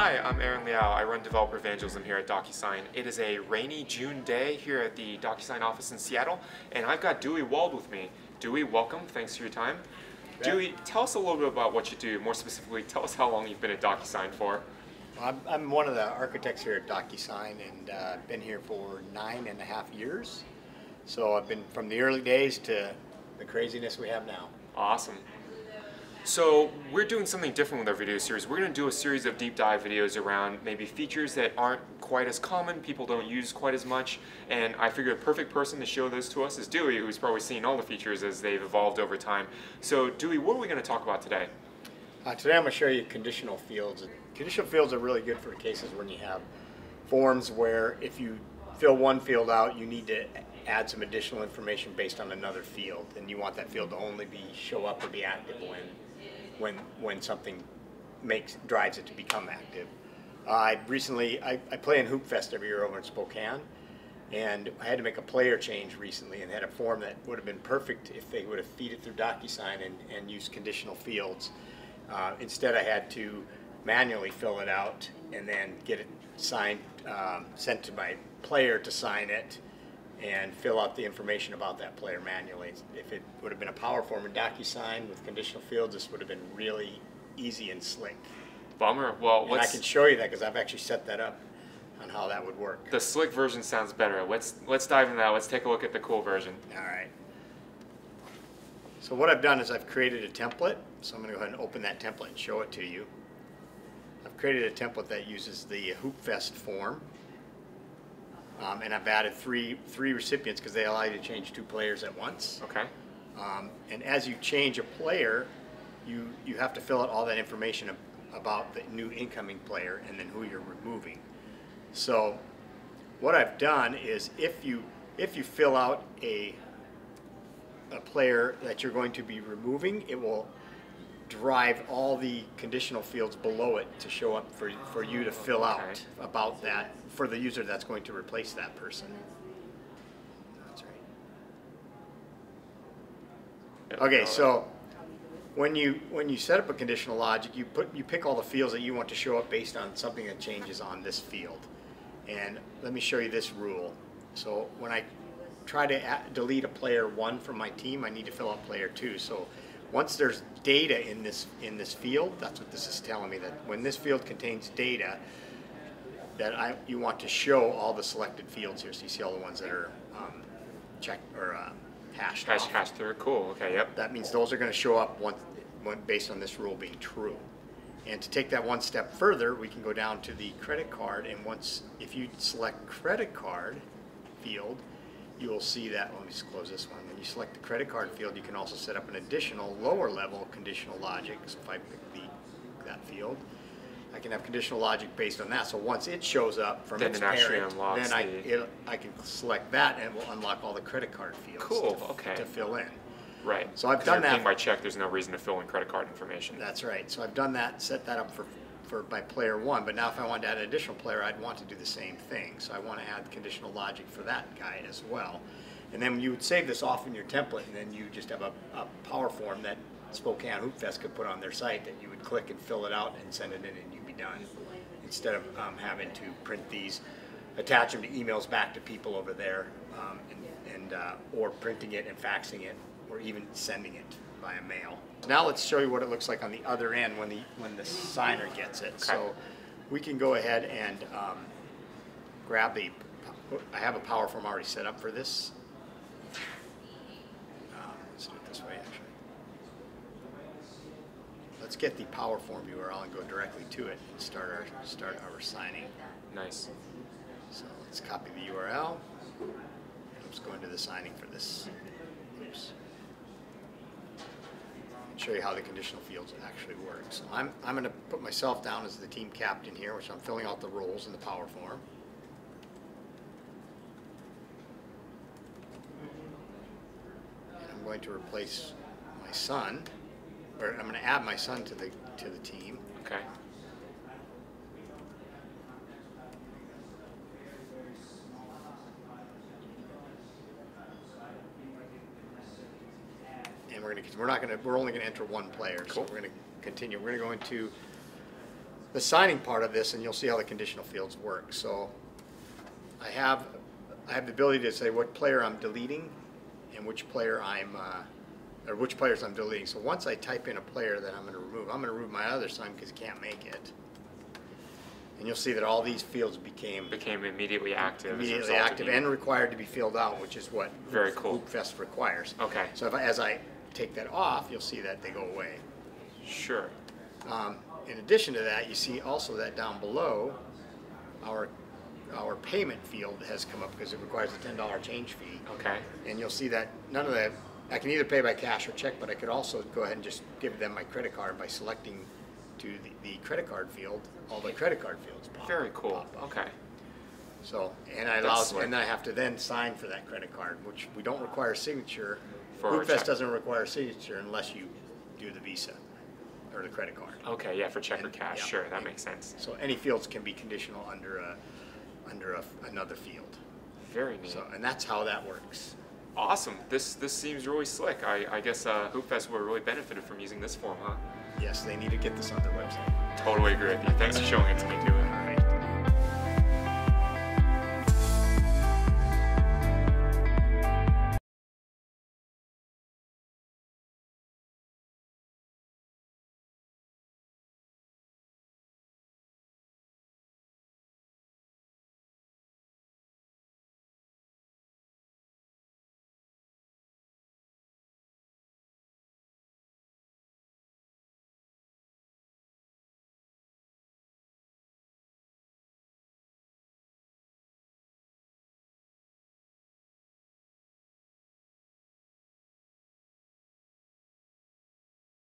Hi, I'm Aaron Liao. I run developer evangelism here at DocuSign. It is a rainy June day here at the DocuSign office in Seattle, and I've got Dewey Wald with me. Dewey, welcome. Thanks for your time. Yeah. Dewey, tell us a little bit about what you do. More specifically, tell us how long you've been at DocuSign for. Well, I'm one of the architects here at DocuSign, and I've been here for 9.5 years. So I've been from the early days to the craziness we have now. Awesome. So we're doing something different with our video series. We're going to do a series of deep dive videos around maybe features that aren't quite as common, people don't use quite as much, and I figure the perfect person to show those to us is Dewey, who's probably seen all the features as they've evolved over time. So Dewey, what are we going to talk about today? Today I'm going to show you conditional fields. Conditional fields are really good for cases when you have forms where if you fill one field out, you need to add some additional information based on another field, and you want that field to only show up or be active when something drives it to become active. I play in Hoopfest every year over in Spokane, and I had to make a player change recently and had a form that would have been perfect if they would have feed it through DocuSign and used conditional fields. Instead I had to manually fill it out and then get it signed, sent to my player to sign it and fill out the information about that player manually. If it would have been a PowerForm and DocuSign with conditional fields, this would have been really easy and slick. Bummer. Well, and I can show you that because I've actually set that up on how that would work. The slick version sounds better. Let's dive into that. Let's take a look at the cool version. All right. So what I've done is I've created a template. So I'm going to go ahead and open that template and show it to you. I've created a template that uses the Hoopfest form. And I've added three recipients because they allow you to change two players at once. Okay. And as you change a player, you have to fill out all that information about the new incoming player and then who you're removing. So what I've done is if you fill out a player that you're going to be removing, it will drive all the conditional fields below it to show up for you to fill out about that for the user that's going to replace that person. That's right. Okay, so when you set up a conditional logic, you pick all the fields that you want to show up based on something that changes on this field. And let me show you this rule. So when I try to delete a player 1 from my team, I need to fill out player 2. So once there's data in this field, that's what this is telling me, that when this field contains data, that you want to show all the selected fields here. So you see all the ones that are checked or hashed. Hashed through. Cool. Okay. Yep. That means those are going to show up based on this rule being true. And to take that one step further, we can go down to the credit card, and if you select credit card field, you will see that, let me just close this one. When you select the credit card field, you can also set up an additional lower level conditional logic. So if I pick that field, I can have conditional logic based on that. So once it shows up from its parent, then I can select that and it will unlock all the credit card fields to fill in. Right. So I've done that. By check, there's no reason to fill in credit card information. That's right. So I've done that, set that up by player 1, but now if I wanted to add an additional player, I'd want to do the same thing. So I want to add conditional logic for that guy as well. And then you would save this off in your template, and then you just have a power form that Spokane Hoopfest could put on their site that you would click and fill it out and send it in, and you'd be done. Instead of having to print these, attach them to emails back to people over there, or printing it and faxing it, or even sending it via mail. Now let's show you what it looks like on the other end when the signer gets it. Okay. So we can go ahead and grab the. I have a PowerForm already set up for this. Let's do it this way, actually. Let's get the PowerForm URL and go directly to it and start our signing. Nice. So let's copy the URL. Let's go into the signing for this. Oops. Show you how the conditional fields actually work. So I'm going to put myself down as the team captain here, which I'm filling out the roles in the power form. And I'm going to replace my son, or I'm going to add my son to the team. Okay. We're only going to enter one player, so we're going to continue. We're going to go into the signing part of this, and you'll see how the conditional fields work. So I have the ability to say what player I'm deleting and which player I'm or which players I'm deleting. So once I type in a player that I'm going to remove my other sign because you can't make it. And you'll see that all these fields became immediately active, and required to be filled out, which is what Hoopfest requires. Okay. So if as I take that off, you'll see that they go away. Sure. In addition to that, you see also that down below, our payment field has come up because it requires a $10 change fee. Okay. And you'll see that none of that. I can either pay by cash or check, but I could also go ahead and just give them my credit card by selecting to the credit card field. All the credit card fields pop up. Very cool. Okay. So, and I have to then sign for that credit card, which we don't require signature. Hoopfest doesn't require signature unless you do the Visa or the credit card. Okay, yeah, for check or cash. Yeah, sure, that makes sense. So any fields can be conditional under another field. Very neat. So, and that's how that works. Awesome. This seems really slick. I guess Hoopfest would have really benefited from using this form, huh? Yes, they need to get this on their website. Totally agree with you. Thanks for showing it to me, too.